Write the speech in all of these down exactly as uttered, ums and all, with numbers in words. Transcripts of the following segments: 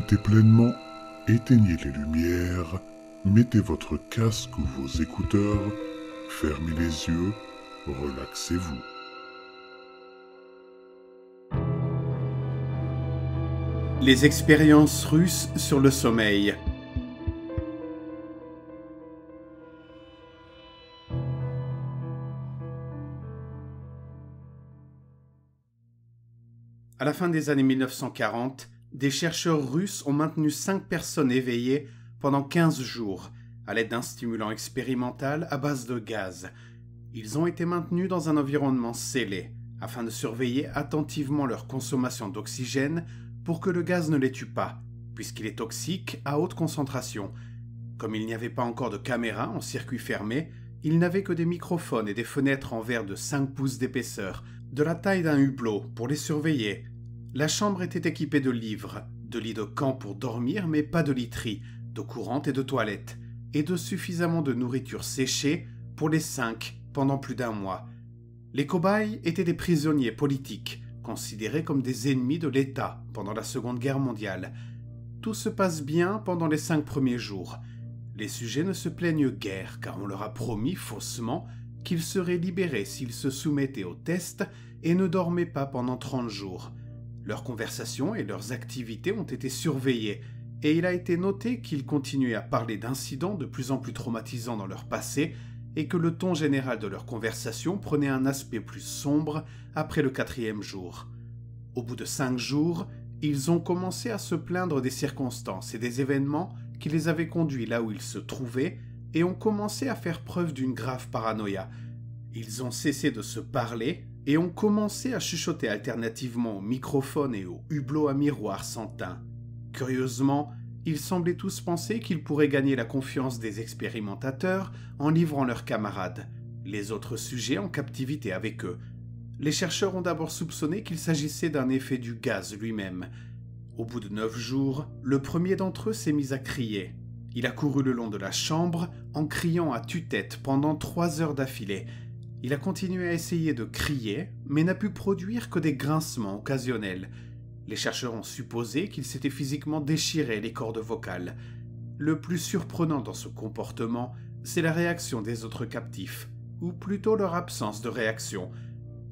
profitez pleinement, éteignez les lumières, mettez votre casque ou vos écouteurs, fermez les yeux, relaxez-vous. Les expériences russes sur le sommeil. À la fin des années mille neuf cent quarante, des chercheurs russes ont maintenu cinq personnes éveillées pendant quinze jours, à l'aide d'un stimulant expérimental à base de gaz. Ils ont été maintenus dans un environnement scellé, afin de surveiller attentivement leur consommation d'oxygène pour que le gaz ne les tue pas, puisqu'il est toxique à haute concentration. Comme il n'y avait pas encore de caméra en circuit fermé, ils n'avaient que des microphones et des fenêtres en verre de cinq pouces d'épaisseur, de la taille d'un hublot, pour les surveiller. La chambre était équipée de livres, de lits de camp pour dormir mais pas de literie, d'eau courante et de toilettes, et de suffisamment de nourriture séchée pour les cinq pendant plus d'un mois. Les cobayes étaient des prisonniers politiques, considérés comme des ennemis de l'État pendant la Seconde Guerre mondiale. Tout se passe bien pendant les cinq premiers jours. Les sujets ne se plaignent guère car on leur a promis faussement qu'ils seraient libérés s'ils se soumettaient aux tests et ne dormaient pas pendant trente jours. Leurs conversations et leurs activités ont été surveillées, et il a été noté qu'ils continuaient à parler d'incidents de plus en plus traumatisants dans leur passé, et que le ton général de leurs conversations prenait un aspect plus sombre après le quatrième jour. Au bout de cinq jours, ils ont commencé à se plaindre des circonstances et des événements qui les avaient conduits là où ils se trouvaient, et ont commencé à faire preuve d'une grave paranoïa. Ils ont cessé de se parler et ont commencé à chuchoter alternativement au microphone et au hublot à miroir sans teint. Curieusement, ils semblaient tous penser qu'ils pourraient gagner la confiance des expérimentateurs en livrant leurs camarades, les autres sujets en captivité avec eux. Les chercheurs ont d'abord soupçonné qu'il s'agissait d'un effet du gaz lui-même. Au bout de neuf jours, le premier d'entre eux s'est mis à crier. Il a couru le long de la chambre en criant à tue-tête pendant trois heures d'affilée. Il a continué à essayer de crier, mais n'a pu produire que des grincements occasionnels. Les chercheurs ont supposé qu'il s'était physiquement déchiré les cordes vocales. Le plus surprenant dans ce comportement, c'est la réaction des autres captifs, ou plutôt leur absence de réaction.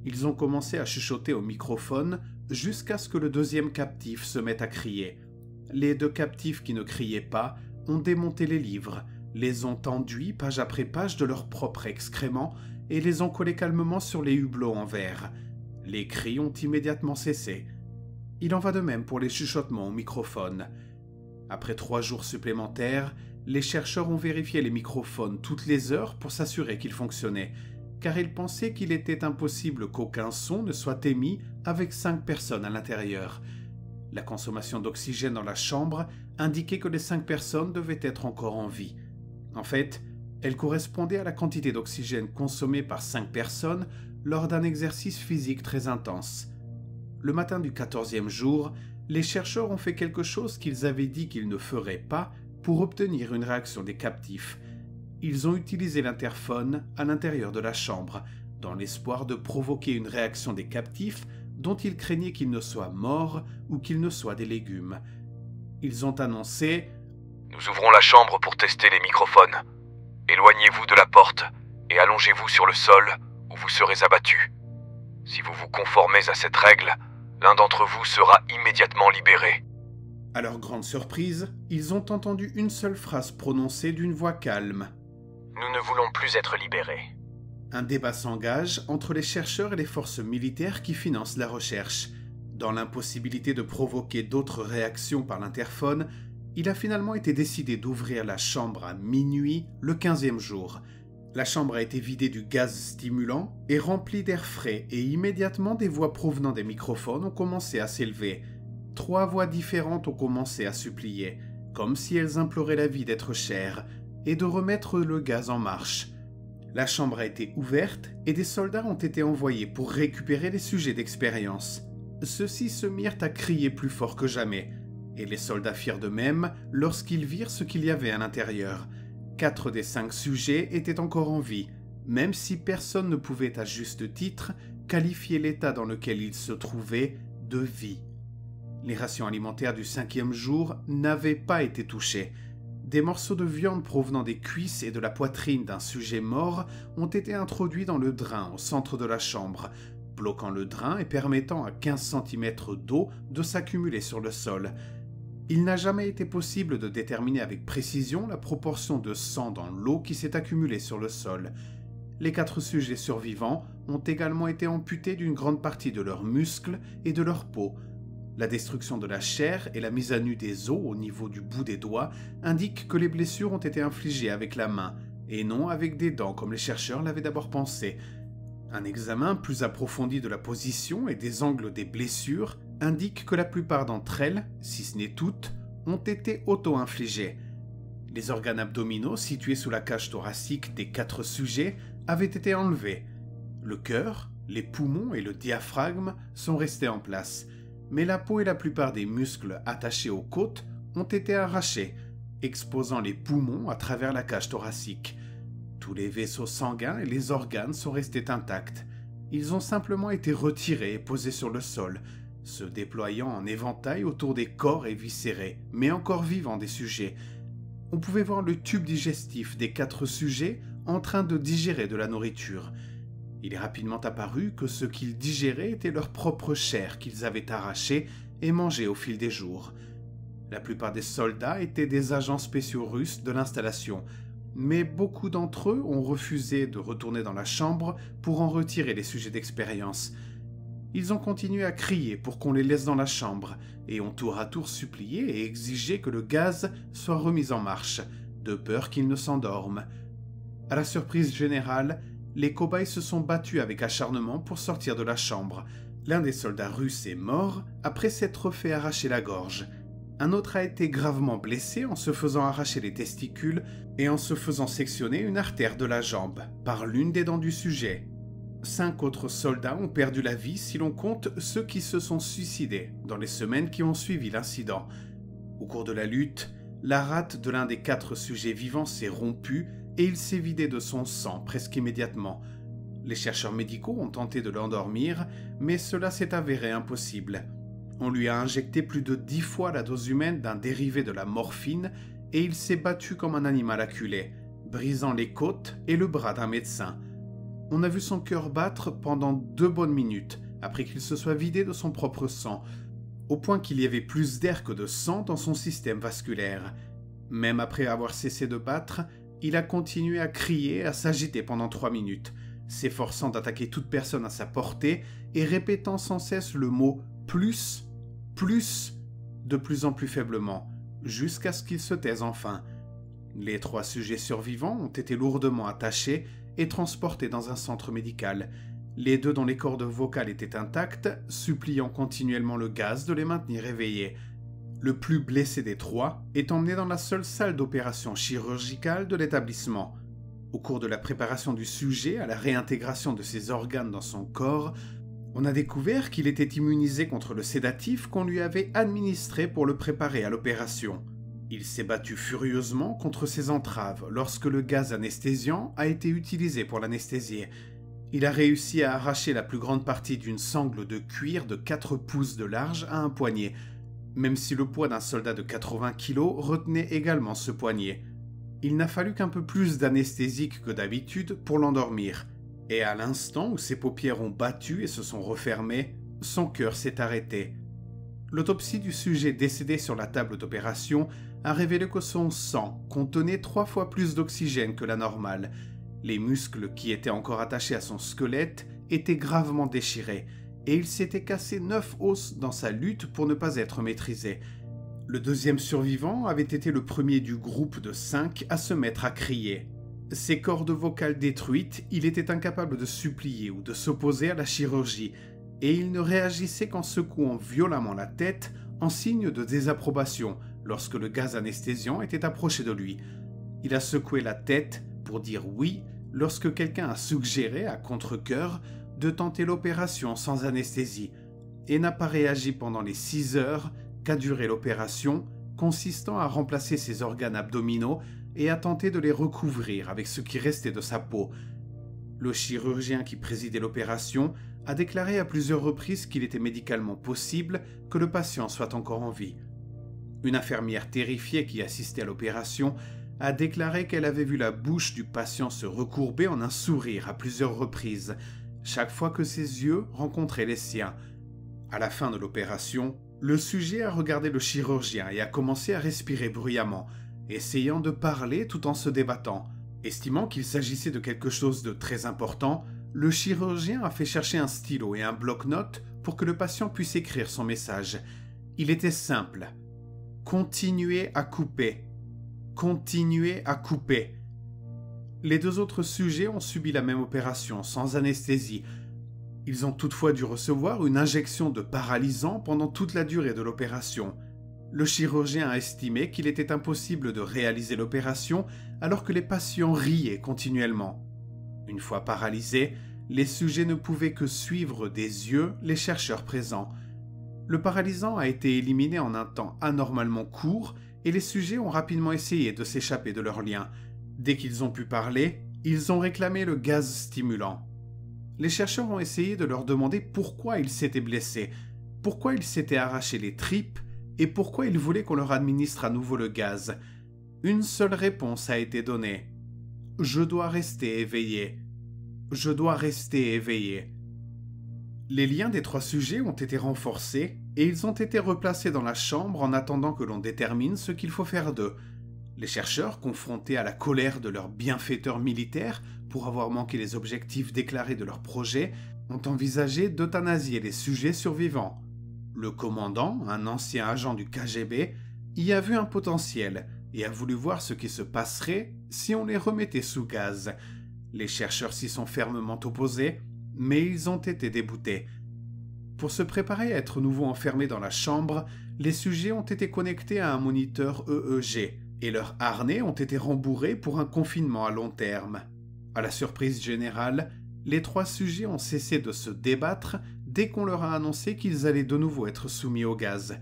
Ils ont commencé à chuchoter au microphone jusqu'à ce que le deuxième captif se mette à crier. Les deux captifs qui ne criaient pas ont démonté les livres, les ont enduits page après page de leurs propres excréments et les ont collés calmement sur les hublots en verre. Les cris ont immédiatement cessé. Il en va de même pour les chuchotements au microphone. Après trois jours supplémentaires, les chercheurs ont vérifié les microphones toutes les heures pour s'assurer qu'ils fonctionnaient, car ils pensaient qu'il était impossible qu'aucun son ne soit émis avec cinq personnes à l'intérieur. La consommation d'oxygène dans la chambre indiquait que les cinq personnes devaient être encore en vie. En fait, elle correspondait à la quantité d'oxygène consommée par cinq personnes lors d'un exercice physique très intense. Le matin du quatorzième jour, les chercheurs ont fait quelque chose qu'ils avaient dit qu'ils ne feraient pas pour obtenir une réaction des captifs. Ils ont utilisé l'interphone à l'intérieur de la chambre, dans l'espoir de provoquer une réaction des captifs dont ils craignaient qu'ils ne soient morts ou qu'ils ne soient des légumes. Ils ont annoncé « Nous ouvrons la chambre pour tester les microphones. Éloignez-vous de la porte et allongez-vous sur le sol où vous serez abattus. Si vous vous conformez à cette règle, l'un d'entre vous sera immédiatement libéré. » À leur grande surprise, ils ont entendu une seule phrase prononcée d'une voix calme. « Nous ne voulons plus être libérés. » Un débat s'engage entre les chercheurs et les forces militaires qui financent la recherche. Dans l'impossibilité de provoquer d'autres réactions par l'interphone, il a finalement été décidé d'ouvrir la chambre à minuit le quinzième jour. La chambre a été vidée du gaz stimulant et remplie d'air frais, et immédiatement des voix provenant des microphones ont commencé à s'élever. Trois voix différentes ont commencé à supplier, comme si elles imploraient la vie d'être chères, et de remettre le gaz en marche. La chambre a été ouverte et des soldats ont été envoyés pour récupérer les sujets d'expérience. Ceux-ci se mirent à crier plus fort que jamais, et les soldats firent de même lorsqu'ils virent ce qu'il y avait à l'intérieur. Quatre des cinq sujets étaient encore en vie, même si personne ne pouvait à juste titre qualifier l'état dans lequel ils se trouvaient de vie. Les rations alimentaires du cinquième jour n'avaient pas été touchées. Des morceaux de viande provenant des cuisses et de la poitrine d'un sujet mort ont été introduits dans le drain au centre de la chambre, bloquant le drain et permettant à quinze centimètres d'eau de s'accumuler sur le sol. Il n'a jamais été possible de déterminer avec précision la proportion de sang dans l'eau qui s'est accumulée sur le sol. Les quatre sujets survivants ont également été amputés d'une grande partie de leurs muscles et de leur peau. La destruction de la chair et la mise à nu des os au niveau du bout des doigts indiquent que les blessures ont été infligées avec la main, et non avec des dents comme les chercheurs l'avaient d'abord pensé. Un examen plus approfondi de la position et des angles des blessures indique que la plupart d'entre elles, si ce n'est toutes, ont été auto-infligées. Les organes abdominaux situés sous la cage thoracique des quatre sujets avaient été enlevés. Le cœur, les poumons et le diaphragme sont restés en place. Mais la peau et la plupart des muscles attachés aux côtes ont été arrachés, exposant les poumons à travers la cage thoracique. Tous les vaisseaux sanguins et les organes sont restés intacts. Ils ont simplement été retirés et posés sur le sol, se déployant en éventail autour des corps éviscérés, mais encore vivants des sujets. On pouvait voir le tube digestif des quatre sujets en train de digérer de la nourriture. Il est rapidement apparu que ce qu'ils digéraient était leur propre chair qu'ils avaient arrachée et mangée au fil des jours. La plupart des soldats étaient des agents spéciaux russes de l'installation, mais beaucoup d'entre eux ont refusé de retourner dans la chambre pour en retirer les sujets d'expérience. Ils ont continué à crier pour qu'on les laisse dans la chambre, et ont tour à tour supplié et exigé que le gaz soit remis en marche, de peur qu'ils ne s'endorment. À la surprise générale, les cobayes se sont battus avec acharnement pour sortir de la chambre. L'un des soldats russes est mort après s'être fait arracher la gorge. Un autre a été gravement blessé en se faisant arracher les testicules et en se faisant sectionner une artère de la jambe par l'une des dents du sujet. Cinq autres soldats ont perdu la vie si l'on compte ceux qui se sont suicidés dans les semaines qui ont suivi l'incident. Au cours de la lutte, la rate de l'un des quatre sujets vivants s'est rompue et il s'est vidé de son sang presque immédiatement. Les chercheurs médicaux ont tenté de l'endormir, mais cela s'est avéré impossible. On lui a injecté plus de dix fois la dose humaine d'un dérivé de la morphine et il s'est battu comme un animal acculé, brisant les côtes et le bras d'un médecin. On a vu son cœur battre pendant deux bonnes minutes, après qu'il se soit vidé de son propre sang, au point qu'il y avait plus d'air que de sang dans son système vasculaire. Même après avoir cessé de battre, il a continué à crier et à s'agiter pendant trois minutes, s'efforçant d'attaquer toute personne à sa portée et répétant sans cesse le mot « plus »,« plus », de plus en plus faiblement, jusqu'à ce qu'il se taise enfin. Les trois sujets survivants ont été lourdement attachés et transportés dans un centre médical. Les deux dont les cordes vocales étaient intactes, suppliant continuellement le gaz de les maintenir éveillés. Le plus blessé des trois est emmené dans la seule salle d'opération chirurgicale de l'établissement. Au cours de la préparation du sujet à la réintégration de ses organes dans son corps, on a découvert qu'il était immunisé contre le sédatif qu'on lui avait administré pour le préparer à l'opération. Il s'est battu furieusement contre ses entraves lorsque le gaz anesthésiant a été utilisé pour l'anesthésier. Il a réussi à arracher la plus grande partie d'une sangle de cuir de quatre pouces de large à un poignet, même si le poids d'un soldat de quatre-vingts kilos retenait également ce poignet. Il n'a fallu qu'un peu plus d'anesthésique que d'habitude pour l'endormir, et à l'instant où ses paupières ont battu et se sont refermées, son cœur s'est arrêté. L'autopsie du sujet décédé sur la table d'opération a révélé que son sang contenait trois fois plus d'oxygène que la normale. Les muscles qui étaient encore attachés à son squelette étaient gravement déchirés, et il s'était cassé neuf os dans sa lutte pour ne pas être maîtrisé. Le deuxième survivant avait été le premier du groupe de cinq à se mettre à crier. Ses cordes vocales détruites, il était incapable de supplier ou de s'opposer à la chirurgie, et il ne réagissait qu'en secouant violemment la tête en signe de désapprobation lorsque le gaz anesthésiant était approché de lui. Il a secoué la tête pour dire oui lorsque quelqu'un a suggéré à contre-cœur de tenter l'opération sans anesthésie, et n'a pas réagi pendant les six heures qu'a duré l'opération, consistant à remplacer ses organes abdominaux et à tenter de les recouvrir avec ce qui restait de sa peau. Le chirurgien qui présidait l'opération a déclaré à plusieurs reprises qu'il était médicalement possible que le patient soit encore en vie. Une infirmière terrifiée qui assistait à l'opération a déclaré qu'elle avait vu la bouche du patient se recourber en un sourire à plusieurs reprises, chaque fois que ses yeux rencontraient les siens. À la fin de l'opération, le sujet a regardé le chirurgien et a commencé à respirer bruyamment, essayant de parler tout en se débattant. Estimant qu'il s'agissait de quelque chose de très important, le chirurgien a fait chercher un stylo et un bloc-notes pour que le patient puisse écrire son message. Il était simple. « Continuez à couper. Continuez à couper. » Les deux autres sujets ont subi la même opération, sans anesthésie. Ils ont toutefois dû recevoir une injection de paralysant pendant toute la durée de l'opération. Le chirurgien a estimé qu'il était impossible de réaliser l'opération alors que les patients riaient continuellement. Une fois paralysés, les sujets ne pouvaient que suivre des yeux les chercheurs présents. Le paralysant a été éliminé en un temps anormalement court et les sujets ont rapidement essayé de s'échapper de leurs liens. Dès qu'ils ont pu parler, ils ont réclamé le gaz stimulant. Les chercheurs ont essayé de leur demander pourquoi ils s'étaient blessés, pourquoi ils s'étaient arrachés les tripes, et pourquoi ils voulaient qu'on leur administre à nouveau le gaz. Une seule réponse a été donnée. « Je dois rester éveillé. Je dois rester éveillé. » Les liens des trois sujets ont été renforcés et ils ont été replacés dans la chambre en attendant que l'on détermine ce qu'il faut faire d'eux. Les chercheurs, confrontés à la colère de leurs bienfaiteurs militaires pour avoir manqué les objectifs déclarés de leur projet, ont envisagé d'euthanasier les sujets survivants. Le commandant, un ancien agent du K G B, y a vu un potentiel et a voulu voir ce qui se passerait si on les remettait sous gaz. Les chercheurs s'y sont fermement opposés, mais ils ont été déboutés. Pour se préparer à être nouveau enfermés dans la chambre, les sujets ont été connectés à un moniteur E E G et leurs harnais ont été rembourrés pour un confinement à long terme. À la surprise générale, les trois sujets ont cessé de se débattre dès qu'on leur a annoncé qu'ils allaient de nouveau être soumis au gaz.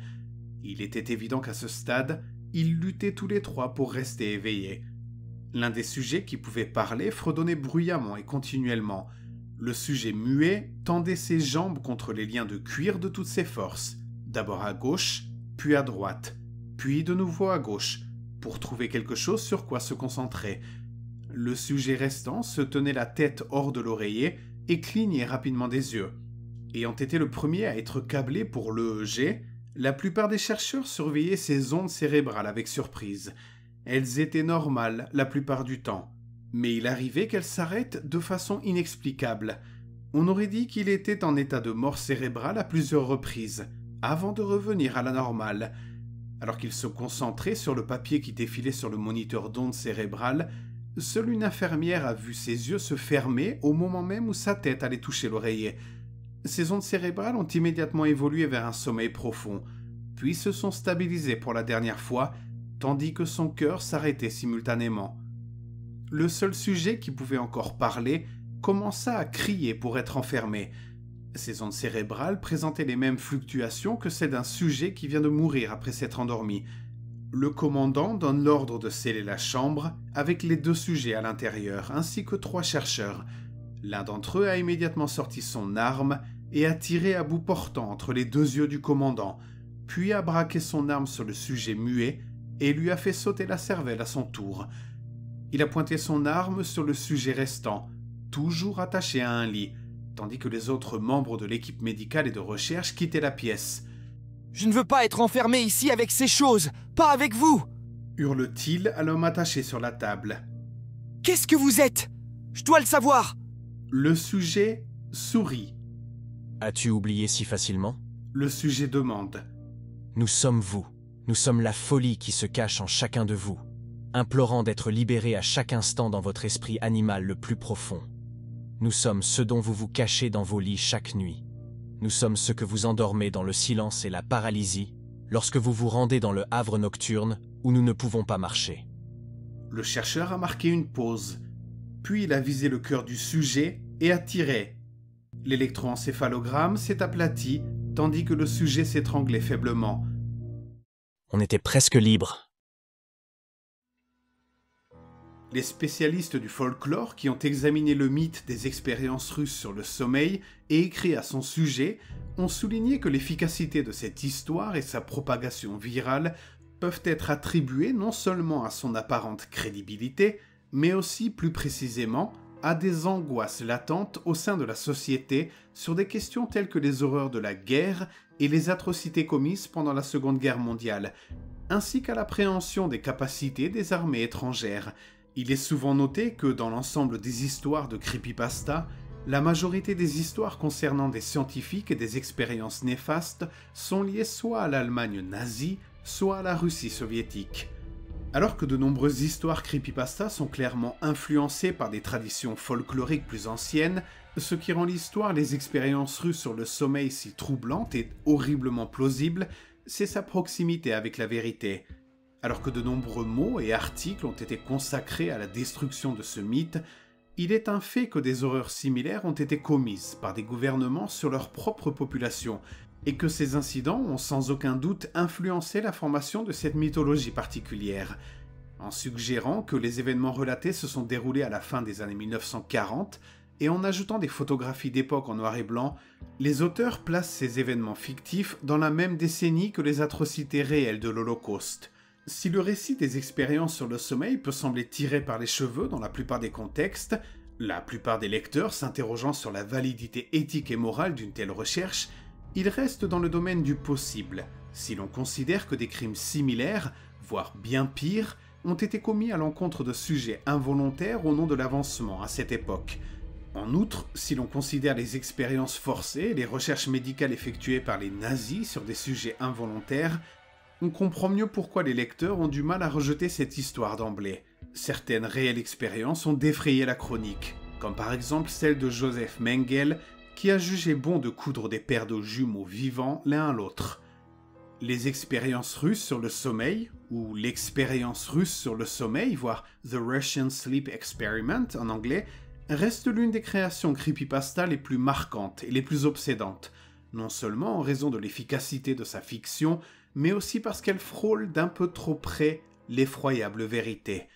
Il était évident qu'à ce stade, ils luttaient tous les trois pour rester éveillés. L'un des sujets qui pouvait parler fredonnait bruyamment et continuellement. Le sujet muet tendait ses jambes contre les liens de cuir de toutes ses forces, d'abord à gauche, puis à droite, puis de nouveau à gauche, pour trouver quelque chose sur quoi se concentrer. Le sujet restant se tenait la tête hors de l'oreiller et clignait rapidement des yeux. Ayant été le premier à être câblé pour l'E E G, la plupart des chercheurs surveillaient ces ondes cérébrales avec surprise. Elles étaient normales la plupart du temps, mais il arrivait qu'elles s'arrêtent de façon inexplicable. On aurait dit qu'il était en état de mort cérébrale à plusieurs reprises, avant de revenir à la normale. Alors qu'il se concentrait sur le papier qui défilait sur le moniteur d'ondes cérébrales, seule une infirmière a vu ses yeux se fermer au moment même où sa tête allait toucher l'oreiller. Ces ondes cérébrales ont immédiatement évolué vers un sommeil profond, puis se sont stabilisées pour la dernière fois, tandis que son cœur s'arrêtait simultanément. Le seul sujet qui pouvait encore parler commença à crier pour être enfermé. Ces ondes cérébrales présentaient les mêmes fluctuations que celles d'un sujet qui vient de mourir après s'être endormi. Le commandant donne l'ordre de sceller la chambre avec les deux sujets à l'intérieur, ainsi que trois chercheurs. L'un d'entre eux a immédiatement sorti son arme et a tiré à bout portant entre les deux yeux du commandant, puis a braqué son arme sur le sujet muet et lui a fait sauter la cervelle à son tour. Il a pointé son arme sur le sujet restant, toujours attaché à un lit, tandis que les autres membres de l'équipe médicale et de recherche quittaient la pièce. « Je ne veux pas être enfermé ici avec ces choses, pas avec vous !» hurle-t-il à l'homme attaché sur la table. « Qu'est-ce que vous êtes? Je dois le savoir !» Le sujet sourit. « As-tu oublié si facilement ?» Le sujet demande. « Nous sommes vous. Nous sommes la folie qui se cache en chacun de vous, implorant d'être libérés à chaque instant dans votre esprit animal le plus profond. Nous sommes ceux dont vous vous cachez dans vos lits chaque nuit. Nous sommes ceux que vous endormez dans le silence et la paralysie, lorsque vous vous rendez dans le havre nocturne où nous ne pouvons pas marcher. » Le chercheur a marqué une pause. Puis il a visé le cœur du sujet et a tiré. L'électroencéphalogramme s'est aplati, tandis que le sujet s'étranglait faiblement. On était presque libre. Les spécialistes du folklore qui ont examiné le mythe des expériences russes sur le sommeil et écrit à son sujet ont souligné que l'efficacité de cette histoire et sa propagation virale peuvent être attribuées non seulement à son apparente crédibilité, mais aussi plus précisément à des angoisses latentes au sein de la société sur des questions telles que les horreurs de la guerre et les atrocités commises pendant la Seconde Guerre mondiale, ainsi qu'à l'appréhension des capacités des armées étrangères. Il est souvent noté que dans l'ensemble des histoires de creepypasta, la majorité des histoires concernant des scientifiques et des expériences néfastes sont liées soit à l'Allemagne nazie, soit à la Russie soviétique. Alors que de nombreuses histoires creepypasta sont clairement influencées par des traditions folkloriques plus anciennes, ce qui rend l'histoire des expériences russes sur le sommeil si troublante et horriblement plausible, c'est sa proximité avec la vérité. Alors que de nombreux mots et articles ont été consacrés à la destruction de ce mythe, il est un fait que des horreurs similaires ont été commises par des gouvernements sur leur propre population, et que ces incidents ont sans aucun doute influencé la formation de cette mythologie particulière. En suggérant que les événements relatés se sont déroulés à la fin des années mille neuf cent quarante, et en ajoutant des photographies d'époque en noir et blanc, les auteurs placent ces événements fictifs dans la même décennie que les atrocités réelles de l'Holocauste. Si le récit des expériences sur le sommeil peut sembler tiré par les cheveux dans la plupart des contextes, la plupart des lecteurs s'interrogeant sur la validité éthique et morale d'une telle recherche, il reste dans le domaine du possible, si l'on considère que des crimes similaires, voire bien pires, ont été commis à l'encontre de sujets involontaires au nom de l'avancement à cette époque. En outre, si l'on considère les expériences forcées et les recherches médicales effectuées par les nazis sur des sujets involontaires, on comprend mieux pourquoi les lecteurs ont du mal à rejeter cette histoire d'emblée. Certaines réelles expériences ont défrayé la chronique, comme par exemple celle de Joseph Mengele, qui a jugé bon de coudre des paires de jumeaux vivants l'un à l'autre. Les expériences russes sur le sommeil, ou l'expérience russe sur le sommeil, voire The Russian Sleep Experiment en anglais, reste l'une des créations creepypasta les plus marquantes et les plus obsédantes, non seulement en raison de l'efficacité de sa fiction, mais aussi parce qu'elle frôle d'un peu trop près l'effroyable vérité.